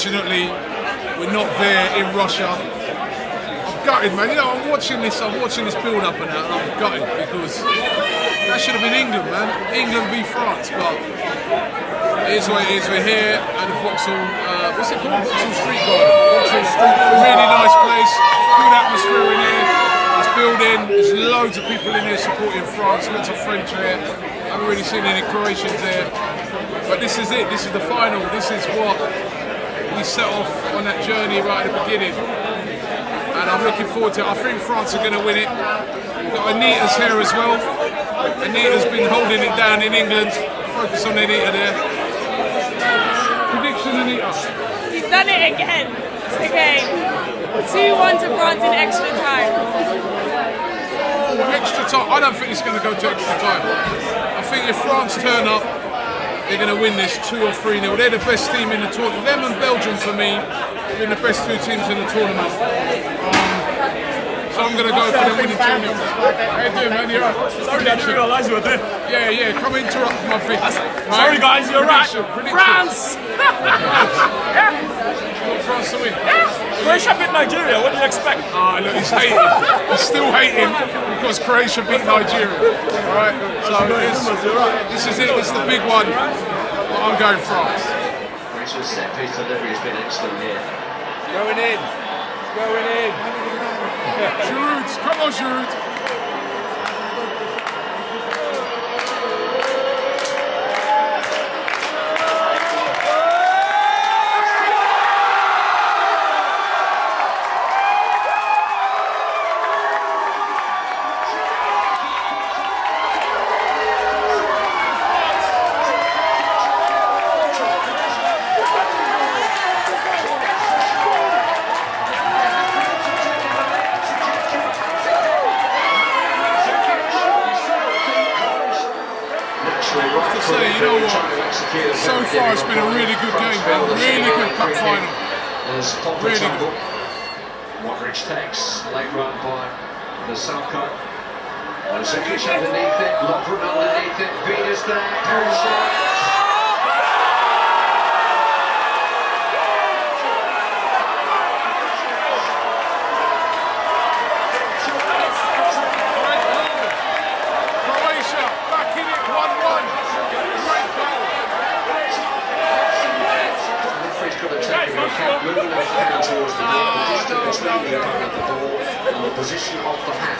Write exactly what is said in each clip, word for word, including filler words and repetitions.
unfortunately, we're not there in Russia. I'm gutted, man. You know, I'm watching this. I'm watching this build-up and that, and I'm gutted because that should have been England, man. England v France, but it is what it is. We're here at the Vauxhall. Uh, what's it called? Vauxhall Street Garden. Vauxhall Street. Really nice place. Good atmosphere in here. This building. There's loads of people in here supporting France. Lots of French here. I haven't really seen any Croatians there. But this is it. This is the final. This is what. We set off on that journey right at the beginning, and I'm looking forward to it. I think France are going to win it. We've got Anita's here as well. Anita's been holding it down in England. Focus on Anita there. Prediction, Anita. He's done it again. Okay, two one to France in extra time. Extra time? I don't think it's going to go to extra time. I think if France turn up, they're going to win this two or three nil. They're the best team in the tournament. Them and Belgium, for me, have been the best two teams in the tournament. Um, so I'm going to go for them winning two nil. How you doing, man? You're right. Sorry, I didn't realise you were there. Yeah, yeah, come interrupt my thing. Sorry, guys, you're right. France! France to win. Croatia beat Nigeria, what do you expect? Ah, look, he's hating. He's still hating because Croatia beat Nigeria. Alright, so this is it, this is the big one. But I'm going France. Croatia's set piece delivery has been excellent here. Going in, going in. Giroud, come on, Giroud. So far, it's been a really good game, man. Really good cup final. Really good. Modric takes, late run by the Saka. Zinchenko underneath it, Lovren underneath it, Vina's there, Perisic. Position of the hand.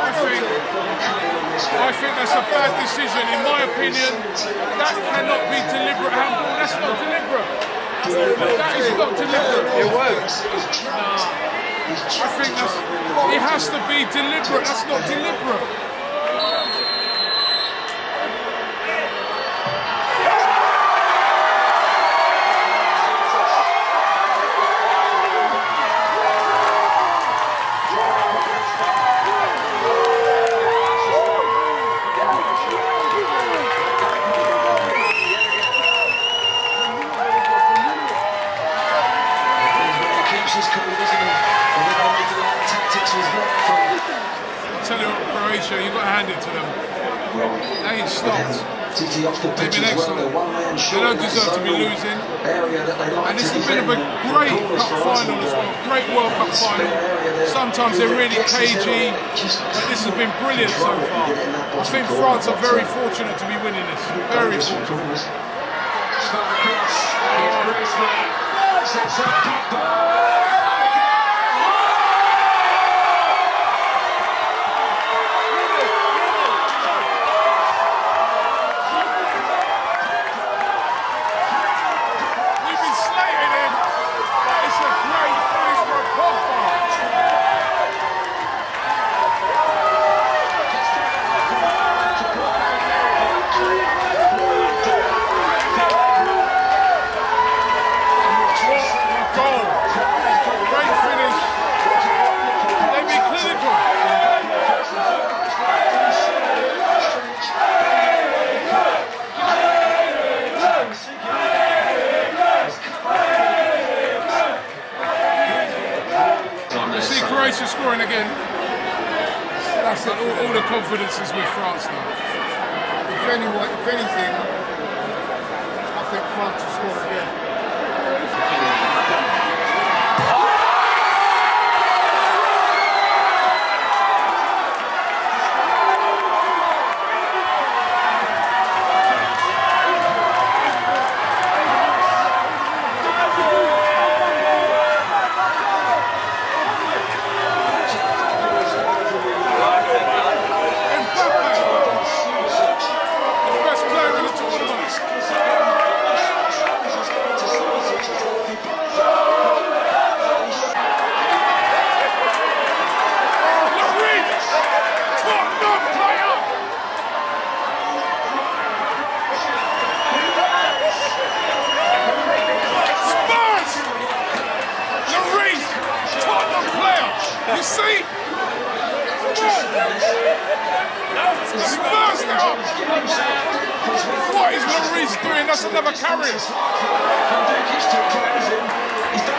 I think, I think that's a bad decision. In my opinion, that cannot be deliberate handball. That's not deliberate. That is not deliberate. It works. Nah. I think that's, it has to be deliberate. That's not deliberate. You've got to hand it to them. They ain't stopped. They've been excellent. They don't deserve to be losing. And this has been a great cup final as well. Great World Cup final. Sometimes they're really cagey, but this has been brilliant so far. I think France are very fortunate to be winning this. Very fortunate. Scoring again. That's it, all, all the confidence is with France now. If anyone, if anything, I think France will score again. You see? Spurs now! What is Lloris doing? That's another carry. He's done all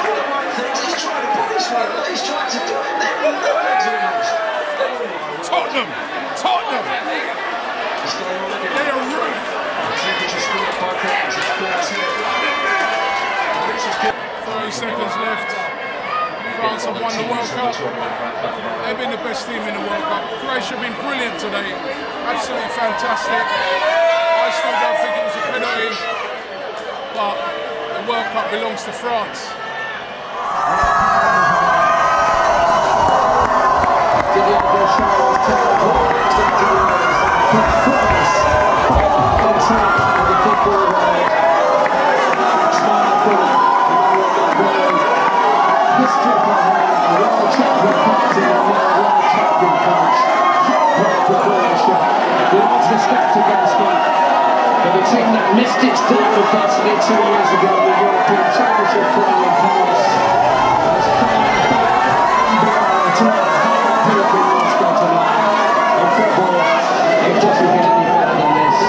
the right things. He's trying to put his one. He's trying to do it. Tottenham! Tottenham! They are ruined. thirty seconds left. France have won the World Cup. They've been the best team in the World Cup. Croatia have been brilliant today. Absolutely fantastic. I still don't think it was a penalty. But the World Cup belongs to France. Missed its deadly pass in it two years ago in the European Championship final in Paris. Has come back to in football, it doesn't get any better than this.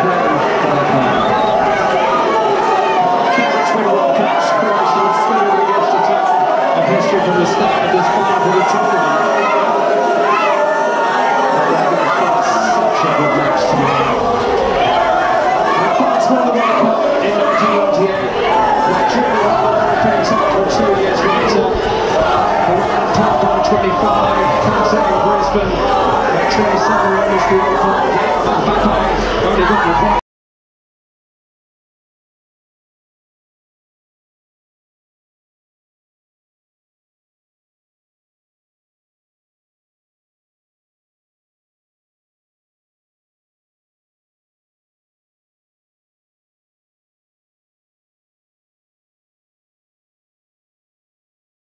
The World Cup. twenty World Cups, Croatia three against the top of history from the start of this final for the tournament. Such a good match tonight. Won the World Cup in nineteen ninety-eight, Nigeria won the European title two years later, Iran top by twenty-five, Kazakhstan in Brisbane, Trace Summer in the World Cup, Mbappe